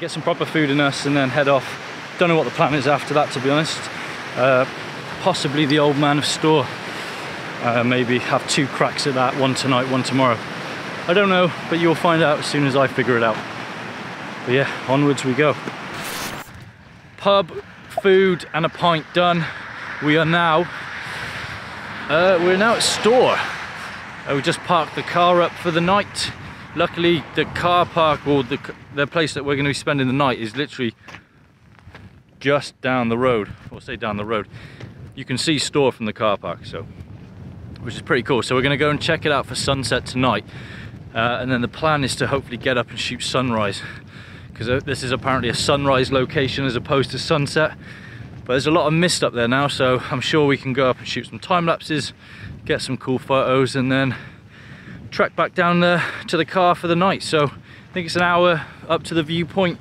get some proper food in us and then head off. Don't know what the plan is after that, to be honest. Possibly the Old Man of Storr. Maybe have two cracks at that, one tonight, one tomorrow. I don't know, but you'll find out as soon as I figure it out. But yeah, onwards we go. Pub, food and a pint done. We are now we're now at Storr. We just parked the car up for the night. Luckily the car park, or the place that we're going to be spending the night, is literally just down the road. Or say down the road. You can see Storr from the car park, so, which is pretty cool. So we're going to go and check it out for sunset tonight, and then the plan is to hopefully get up and shoot sunrise, because this is apparently a sunrise location as opposed to sunset. But there's a lot of mist up there now, so I'm sure we can go up and shoot some time lapses, get some cool photos, and then trek back down there to the car for the night. So I think it's an hour up to the viewpoint.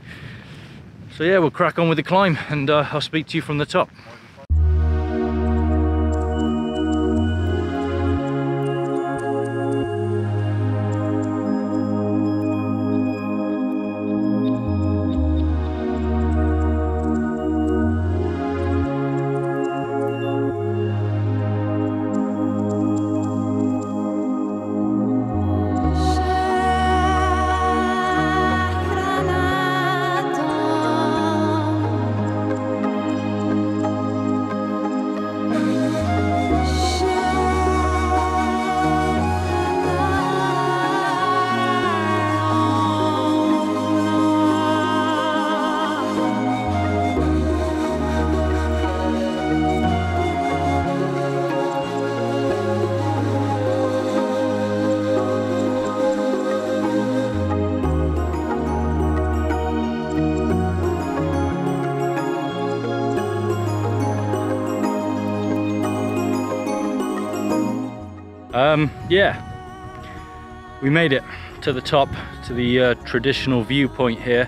So yeah, we'll crack on with the climb, and I'll speak to you from the top. Yeah, we made it to the top, to the traditional viewpoint here,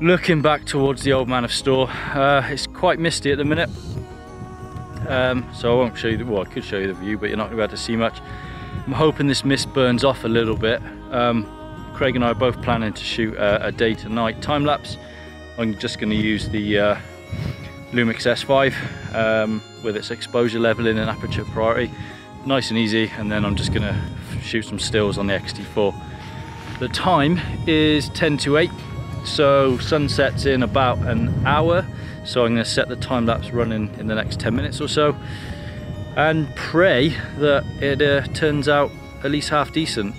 looking back towards the Old Man of Storr. It's quite misty at the minute, so I won't show you, well I could show you the view, but you're not going to be able to see much. I'm hoping this mist burns off a little bit. Craig and I are both planning to shoot a day to night time lapse. I'm just going to use the Lumix S5 with its exposure leveling and aperture priority. Nice and easy, and then I'm just gonna shoot some stills on the X-T4. The time is 10 to 8, so sunset's in about an hour, so I'm gonna set the time lapse running in the next 10 minutes or so and pray that it turns out at least half decent.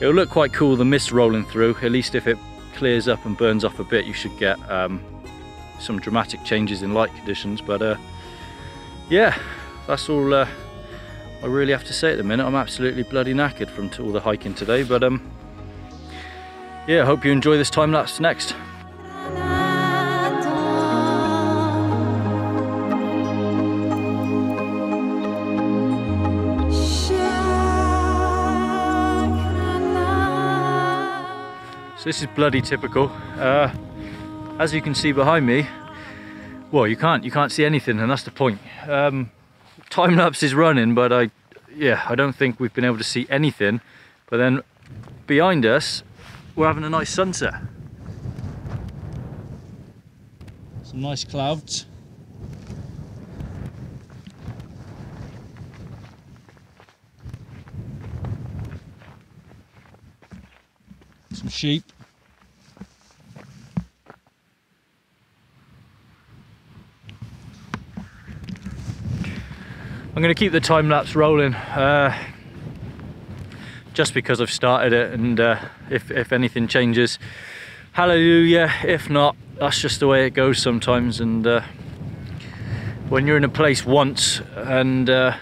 It'll look quite cool, the mist rolling through. At least if it clears up and burns off a bit, you should get some dramatic changes in light conditions. But yeah, that's all I really have to say at the minute. I'm absolutely bloody knackered from all the hiking today, but yeah, I hope you enjoy this time lapse next. So this is bloody typical. As you can see behind me, well, you can't see anything, and that's the point. Time lapse is running, but I don't think we've been able to see anything. But then behind us, we're having a nice sunset. Some nice clouds. Some sheep. I'm going to keep the time lapse rolling just because I've started it, and if anything changes, hallelujah. If not, that's just the way it goes sometimes. And when you're in a place once and the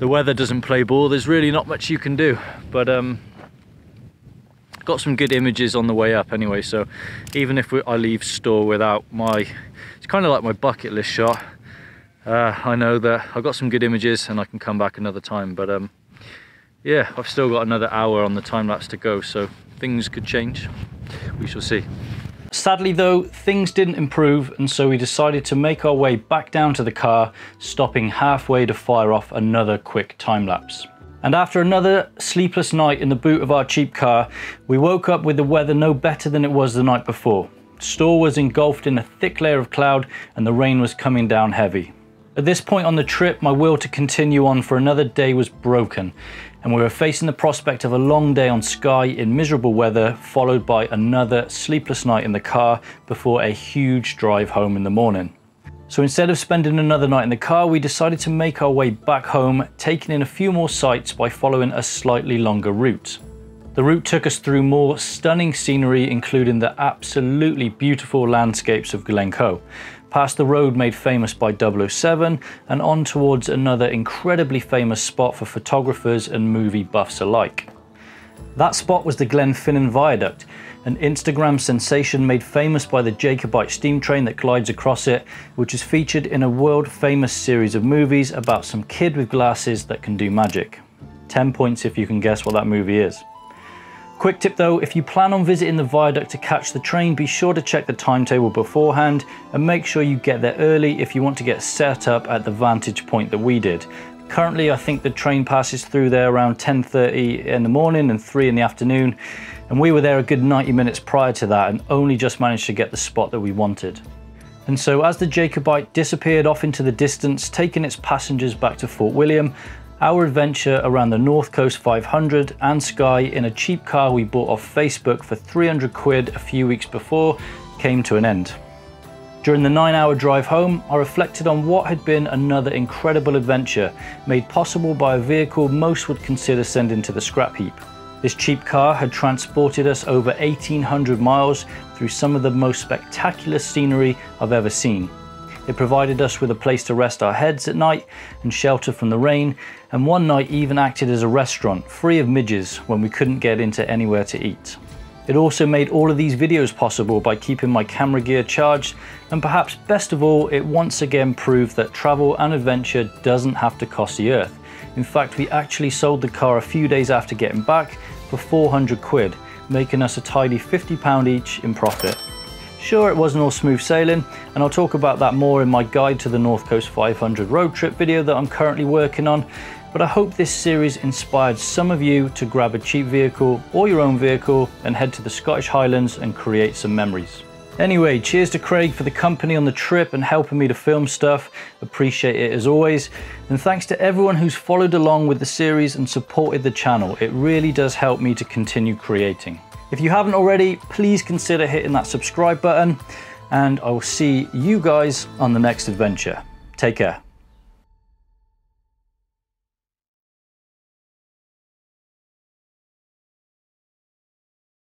weather doesn't play ball, there's really not much you can do. But got some good images on the way up anyway, so even if I leave Storr without my, it's kind of like my bucket list shot. I know that I've got some good images and I can come back another time, but yeah, I've still got another hour on the time lapse to go, so things could change. We shall see. Sadly though, things didn't improve, and so we decided to make our way back down to the car, stopping halfway to fire off another quick time lapse. And after another sleepless night in the boot of our cheap car, we woke up with the weather no better than it was the night before. Storr was engulfed in a thick layer of cloud and the rain was coming down heavy. At this point on the trip, my will to continue on for another day was broken, and we were facing the prospect of a long day on Skye in miserable weather, followed by another sleepless night in the car before a huge drive home in the morning. So instead of spending another night in the car, we decided to make our way back home, taking in a few more sights by following a slightly longer route. The route took us through more stunning scenery, including the absolutely beautiful landscapes of Glencoe, past the road made famous by 007 and on towards another incredibly famous spot for photographers and movie buffs alike. That spot was the Glenfinnan Viaduct, an Instagram sensation made famous by the Jacobite steam train that glides across it, which is featured in a world-famous series of movies about some kid with glasses that can do magic. 10 points if you can guess what that movie is. Quick tip though, if you plan on visiting the viaduct to catch the train, be sure to check the timetable beforehand and make sure you get there early if you want to get set up at the vantage point that we did. Currently, I think the train passes through there around 10:30 in the morning and 3 in the afternoon, and we were there a good 90 minutes prior to that and only just managed to get the spot that we wanted. And so as the Jacobite disappeared off into the distance, taking its passengers back to Fort William, our adventure around the North Coast 500 and Skye in a cheap car we bought off Facebook for 300 quid a few weeks before came to an end. During the 9-hour drive home, I reflected on what had been another incredible adventure made possible by a vehicle most would consider sending to the scrap heap. This cheap car had transported us over 1,800 miles through some of the most spectacular scenery I've ever seen. It provided us with a place to rest our heads at night and shelter from the rain, and one night even acted as a restaurant, free of midges, when we couldn't get into anywhere to eat. It also made all of these videos possible by keeping my camera gear charged, and perhaps best of all, it once again proved that travel and adventure doesn't have to cost the earth. In fact, we actually sold the car a few days after getting back for 400 quid, making us a tidy £50 each in profit. Sure, it wasn't all smooth sailing, and I'll talk about that more in my guide to the North Coast 500 road trip video that I'm currently working on, but I hope this series inspired some of you to grab a cheap vehicle or your own vehicle and head to the Scottish Highlands and create some memories. Anyway, cheers to Craig for the company on the trip and helping me to film stuff. Appreciate it as always. And thanks to everyone who's followed along with the series and supported the channel. It really does help me to continue creating. If you haven't already, please consider hitting that subscribe button, and I will see you guys on the next adventure. Take care.